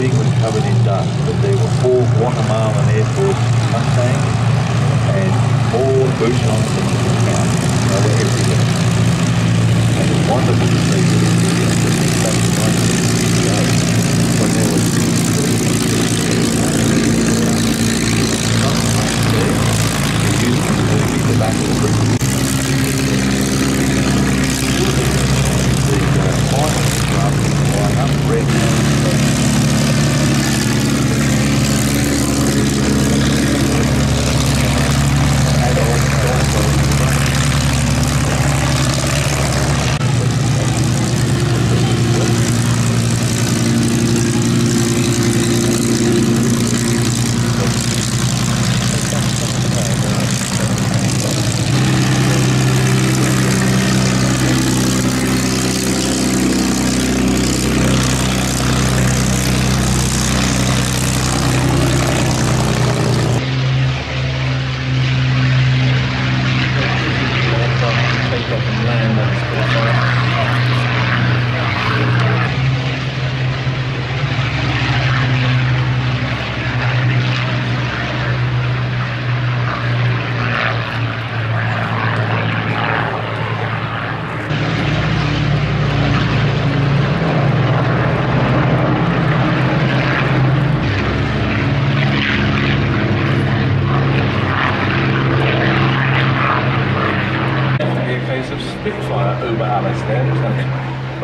everything was covered in dust, but there were four Guatemalan Airport Mustangs and all Bouchons that you can count. They were everywhere. And it's wonderful to see this video to think back to 1968 when there was 63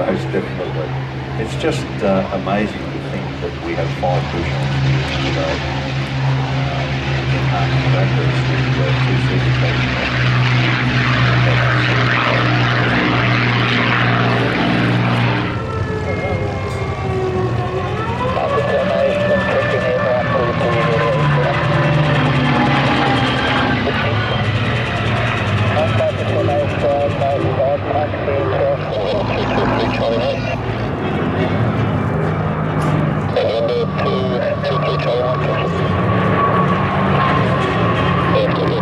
Most definitely. It's just amazing to think that we have five Bouchons here today. In half of that, there's two Number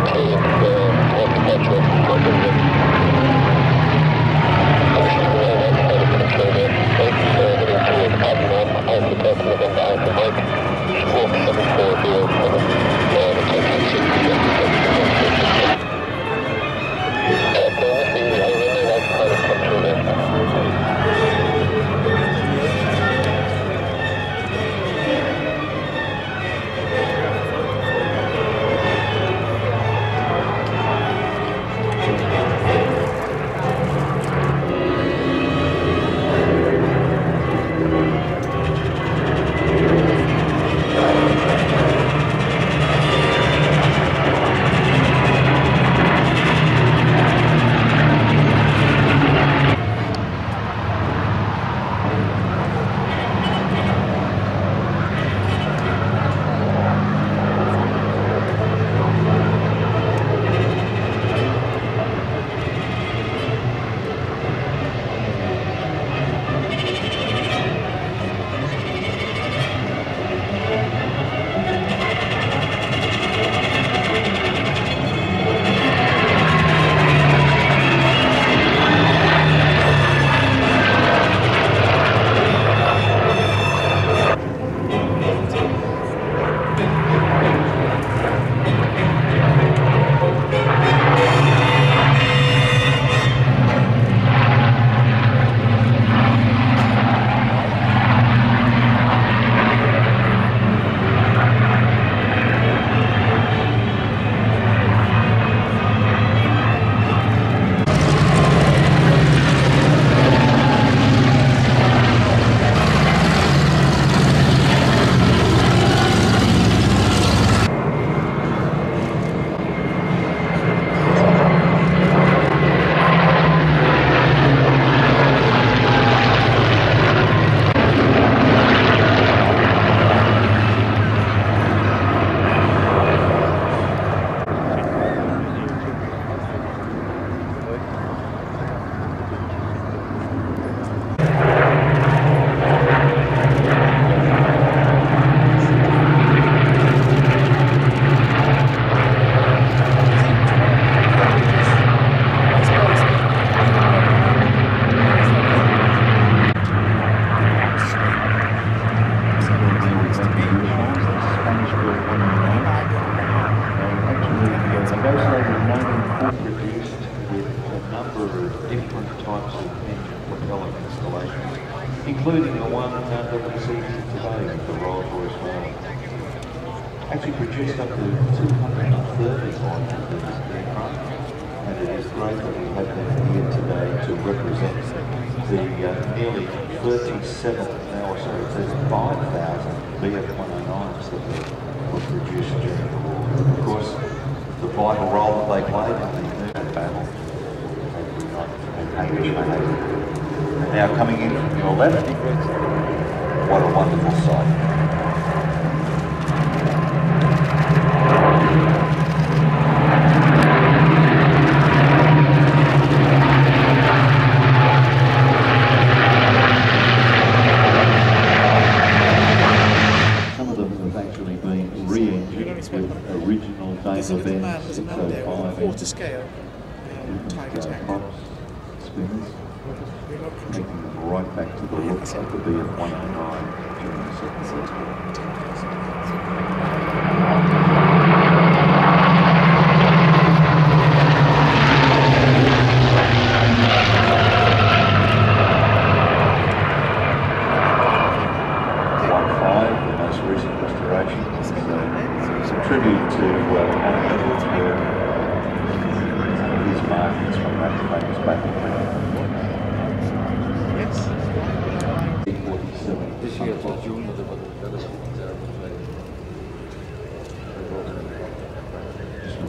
two, types of engine propellant installations, including the one that we see today with the Rolls-Royce Raleigh. Actually produced up to 230 items of this aircraft, and it is great that we have them here today to represent the nearly 5,000 BF-109s that were produced during the war. Of course, the vital role that they played in the India battle, and now coming in from your left, what a wonderful sight. Daimler Benz DB605 quarter scale tiger tank. Spinners, taking them right back to the look of the BF-109 during the Second World War.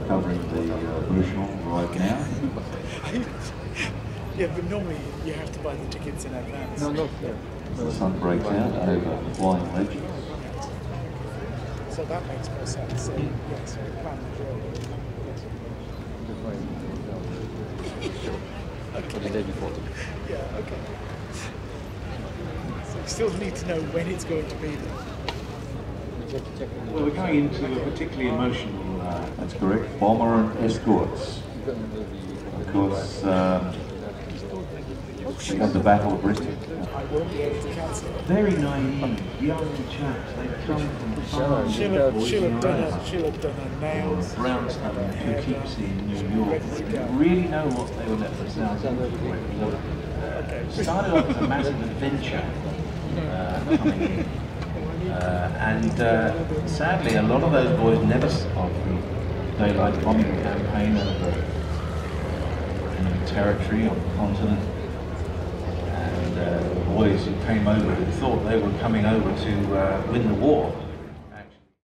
Covering the Bushnell right now. Yeah, but normally you have to buy the tickets in advance. No, look. Yeah. The sun breaks out over Flying Legends. So that makes more sense. So, yeah, so plan the journey. For the day before. Yeah, okay. So you still need to know when it's going to be there. Well, we're going into a particularly emotional. That's correct. Bomber and escorts. Of course, we had the Battle of Britain. Very naive, young chaps. They've come from far. She'll have done her nails. Brownstone, who keeps in New York. Didn't really know what they were representing. Started off as a massive adventure coming in. And sadly, a lot of those boys never survived the daylight bombing campaign over enemy territory on the continent. And the boys who came over who thought they were coming over to win the war